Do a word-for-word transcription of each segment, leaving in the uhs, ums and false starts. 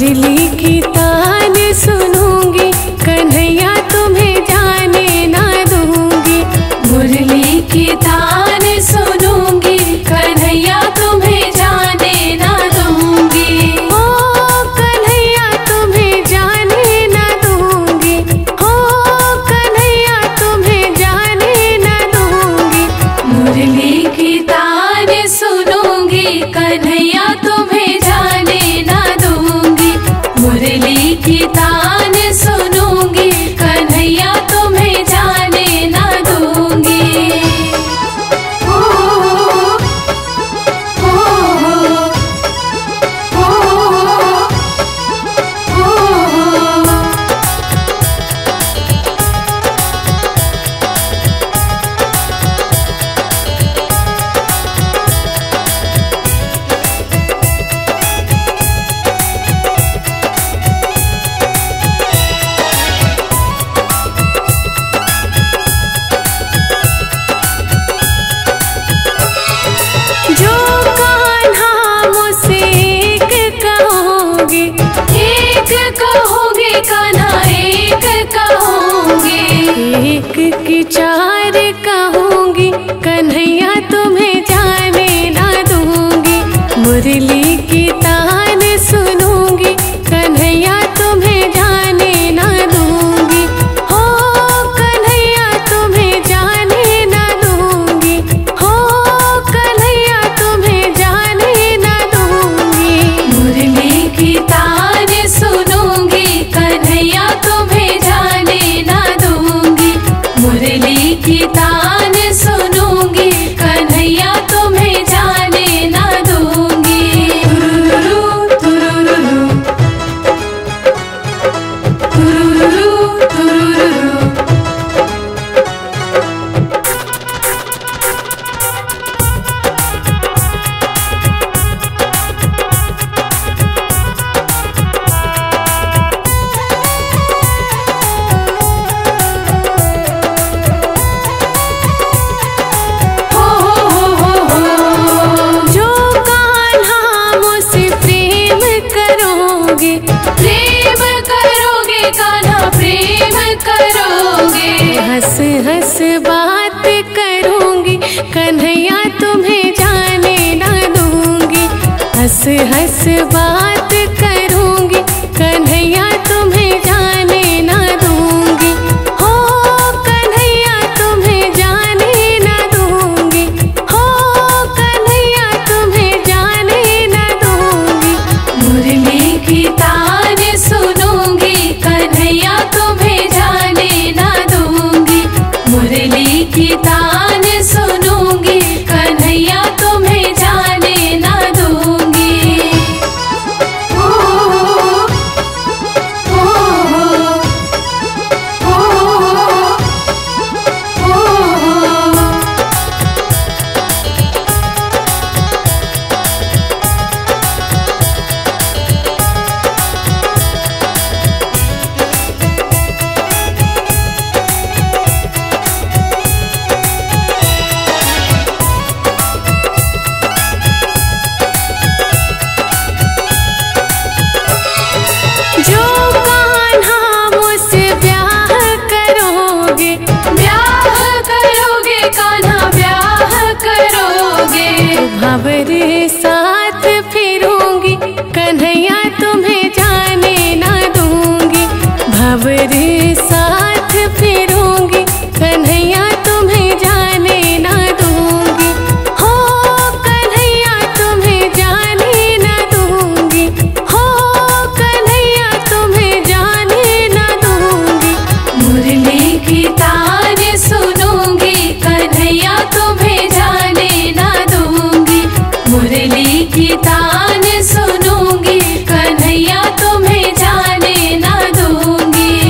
मुरली की तान सुनूंगी, कन्हैया तुम्हें जाने ना दूंगी। मुरली की तान सुनूंगी, कन्हैया तुम्हें जाने ना दूंगी। ओ कन्हैया तुम्हें जाने ना दूंगी, ओ कन्हैया तुम्हें जाने ना दूंगी। मुरली की तान सुनूंगी, कन्हैया तुम्हें जाने ना दूंगी। मुरली की तान सुनूंगी, कन्हैया तुम्हें जाने ना दूंगी। ओ ओ ओ ओ की चार कहूंगी, कन्हैया तुम्हें जाने ना दूंगी। मुरली की तान सुनूंगी, कन्हैया तुम्हें जाने ना दूंगी। हो कन्हैया तुम्हें जाने ना दूंगी, हो कन्हैया तुम्हें जाने ना दूंगी। मुरली की तान सुनूंगी, कन्हैया तुम्हें जाने ना दूंगी। मुरली की तान सुनूंगी, कन्हैया तुम्हें जाने ना दूंगी। तुरुरुरु, तुरुरुरु, तुरुरुरु, तुरुरुरु। प्रेम करोगे कान्हा, प्रेम करोगे। हंस हंस बात करूंगी, कन्हैया तुम्हें जाने ना दूंगी। हंस हंस बात करूंगी, कन्हैया तुम्हें जाने ना दूंगी। हो कन्हैया तुम्हें जाने ना दूंगी, हो कन्हैया तुम्हें जाने ना दूंगी। मुरली की तान सुनूंगी, कन्हैया तुम्हें जाने ना दूंगी। मुरली की तान सुनूंगी, कन्हैया तुम्हें जाने ना दूंगी। ओ ओ ओ ओ ओ तुम्हारे साथ फिरूंगी, कन्हैया तुम्हें जाने ना दूंगी। भंवरे साथ फिरूंगी, कन्हैया तुम्हें जाने ना दूंगी। हो कन्हैया तुम्हें जाने ना दूंगी, हो कन्हैया तुम्हें जाने ना दूंगी। मुरली की तान सुनूंगी, कन्हैया तुम्हें जाने ना दूंगी। मुरली की तान सुनूंगी, कन्हैया तुम्हें जाने ना दूंगी।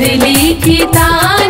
मोर लिखिता।